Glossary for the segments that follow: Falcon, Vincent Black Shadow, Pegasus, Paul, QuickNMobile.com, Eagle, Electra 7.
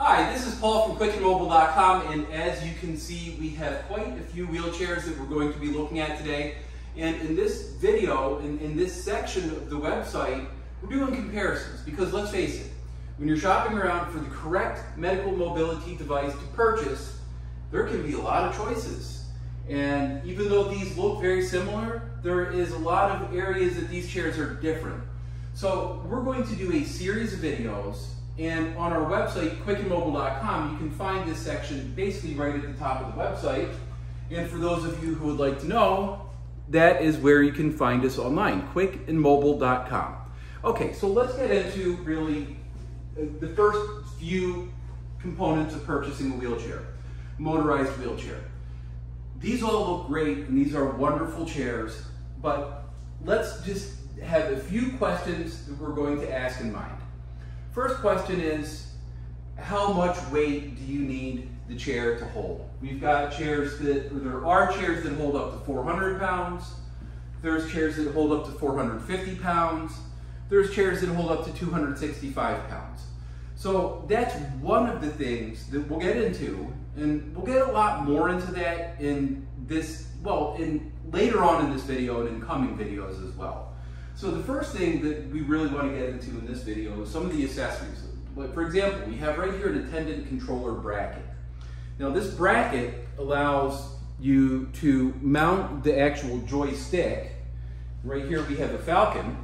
Hi, this is Paul from QuickNMobile.com, and as you can see, we have quite a few wheelchairs that we're going to be looking at today. And in this video, in this section of the website, we're doing comparisons because let's face it, when you're shopping around for the correct medical mobility device to purchase, there can be a lot of choices. And even though these look very similar, there is a lot of areas that these chairs are different. So we're going to do a series of videos, and on our website, QuickNMobile.com, you can find this section basically right at the top of the website. And for those of you who would like to know, that is where you can find us online, QuickNMobile.com. Okay, so let's get into really the first few components of purchasing a wheelchair, motorized wheelchair. These all look great and these are wonderful chairs, but let's just have a few questions that we're going to ask in mind. First question is, how much weight do you need the chair to hold? We've got chairs there are chairs that hold up to 400 pounds. There's chairs that hold up to 450 pounds. There's chairs that hold up to 265 pounds. So that's one of the things that we'll get into, and we'll get a lot more into that later on in this video and in coming videos as well. So the first thing that we really want to get into in this video is some of the accessories. Like for example, we have right here an attendant controller bracket. Now this bracket allows you to mount the actual joystick. Right here we have a Falcon,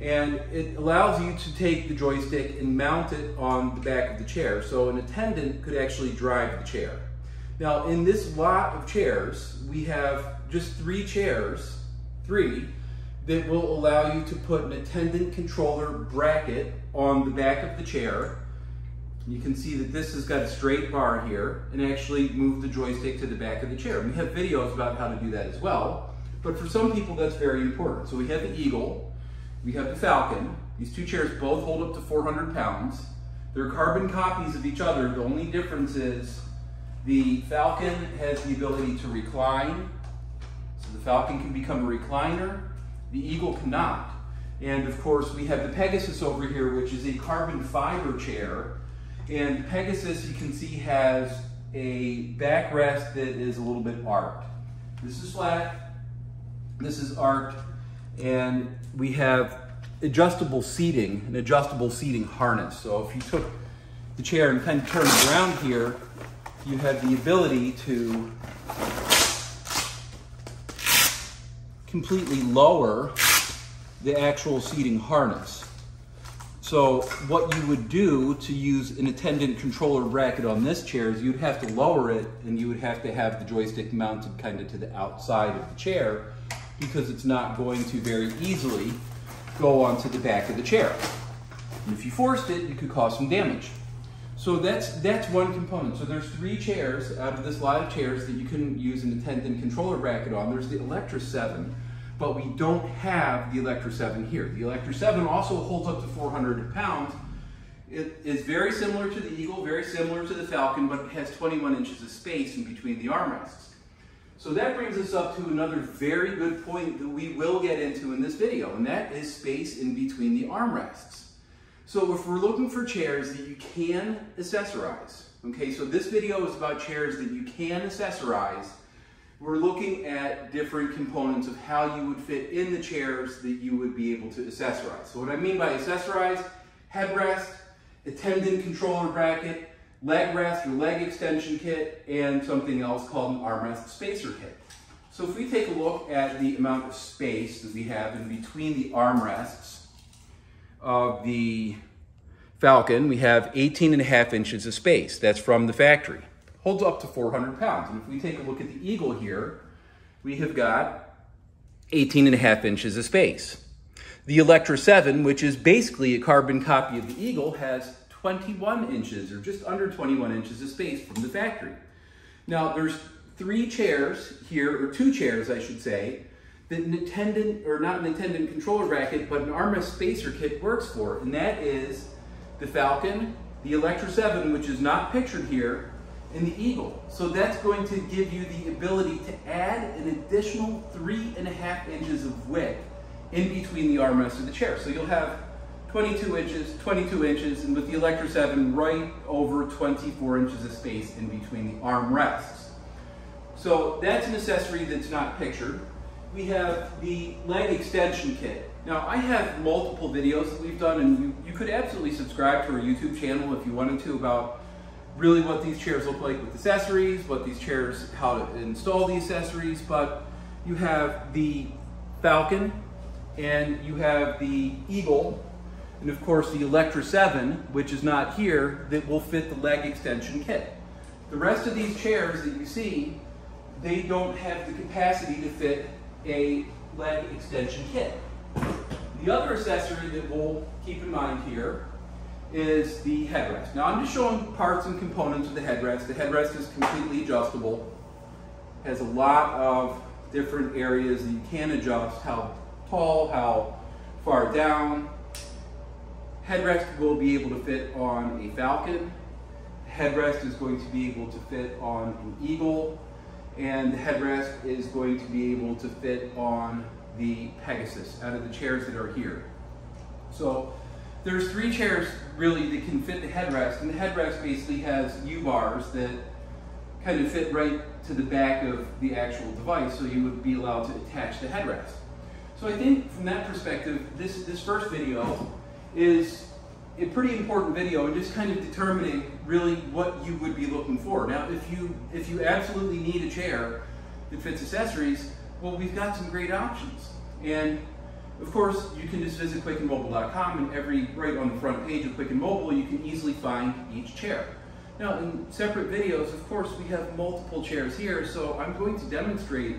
and it allows you to take the joystick and mount it on the back of the chair, so an attendant could actually drive the chair. Now in this lot of chairs, we have just three chairs that will allow you to put an attendant controller bracket on the back of the chair. You can see that this has got a straight bar here and actually move the joystick to the back of the chair. We have videos about how to do that as well, but for some people that's very important. So we have the Eagle, we have the Falcon. These two chairs both hold up to 400 pounds. They're carbon copies of each other. The only difference is the Falcon has the ability to recline. So the Falcon can become a recliner. The Eagle cannot. And of course, we have the Pegasus over here, which is a carbon fiber chair. And the Pegasus, you can see, has a backrest that is a little bit arched. This is flat, this is arched, and we have adjustable seating, an adjustable seating harness. So if you took the chair and kind of turned it around here, you have the ability to completely lower the actual seating harness. So what you would do to use an attendant controller bracket on this chair is you'd have to lower it, and you would have to have the joystick mounted kind of to the outside of the chair because it's not going to very easily go onto the back of the chair. And if you forced it, you could cause some damage. So that's one component. So there's three chairs out of this lot of chairs that you can use an attendant controller bracket on. There's the Electra 7, but we don't have the Electra 7 here. The Electra 7 also holds up to 400 pounds. It is very similar to the Eagle, very similar to the Falcon, but it has 21 inches of space in between the armrests. So that brings us up to another very good point that we will get into in this video, and that is space in between the armrests. So if we're looking for chairs that you can accessorize, okay, so this video is about chairs that you can accessorize. We're looking at different components of how you would fit in the chairs that you would be able to accessorize. So what I mean by accessorize, headrest, attendant controller bracket, leg rest or leg extension kit, and something else called an armrest spacer kit. So if we take a look at the amount of space that we have in between the armrests of the Falcon, we have 18.5 inches of space. That's from the factory. Holds up to 400 pounds. And if we take a look at the Eagle here, we have got 18.5 inches of space. The Electra 7, which is basically a carbon copy of the Eagle, has 21 inches or just under 21 inches of space from the factory. Now there's three chairs here, or two chairs, I should say, that an attendant, or not an attendant controller bracket, but an armrest spacer kit works for, and that is the Falcon, the Electra 7, which is not pictured here, and the Eagle. So that's going to give you the ability to add an additional 3.5 inches of width in between the armrests of the chair. So you'll have 22 inches, and with the Electra 7, right over 24 inches of space in between the armrests. So that's an accessory that's not pictured. We have the leg extension kit. Now, I have multiple videos that we've done, and you could absolutely subscribe to our YouTube channel if you wanted to, about really what these chairs look like with accessories, how to install the accessories, but you have the Falcon, and you have the Eagle, and of course the Electra 7, which is not here, that will fit the leg extension kit. The rest of these chairs that you see, they don't have the capacity to fit a leg extension kit. The other accessory that we'll keep in mind here is the headrest. Now, I'm just showing parts and components of the headrest. The headrest is completely adjustable, has a lot of different areas that you can adjust, how tall, how far down. Headrest will be able to fit on a Falcon. Headrest is going to be able to fit on an Eagle, and the headrest is going to be able to fit on the Pegasus out of the chairs that are here. So there's three chairs really that can fit the headrest, and the headrest basically has U-bars that kind of fit right to the back of the actual device, so you would be allowed to attach the headrest. So I think from that perspective, this first video is a pretty important video and just kind of determining really what you would be looking for. Now, if you absolutely need a chair that fits accessories, well, we've got some great options. And of course, you can just visit QuickNMobile.com, and right on the front page of QuickNMobile, you can easily find each chair. Now, in separate videos, of course, we have multiple chairs here, so I'm going to demonstrate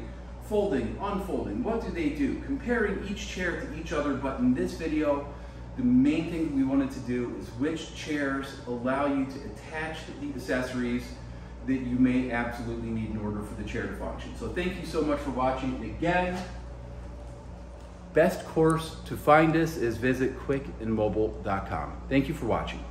folding, unfolding, what do they do, comparing each chair to each other. But in this video, the main thing we wanted to do is which chairs allow you to attach the accessories that you may absolutely need in order for the chair to function. So thank you so much for watching. And again, best course to find us is visit QuickNMobile.com. Thank you for watching.